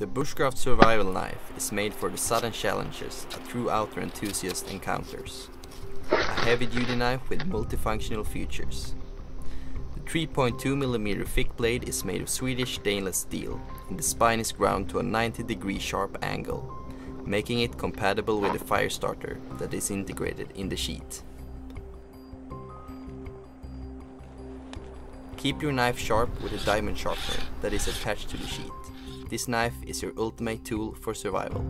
The Bushcraft Survival Knife is made for the sudden challenges a true outdoor enthusiast encounters. A heavy-duty knife with multifunctional features. The 3.2mm thick blade is made of Swedish stainless steel, and the spine is ground to a 90-degree sharp angle, making it compatible with the fire starter that is integrated in the sheath. Keep your knife sharp with a diamond sharpener that is attached to the sheath. This knife is your ultimate tool for survival.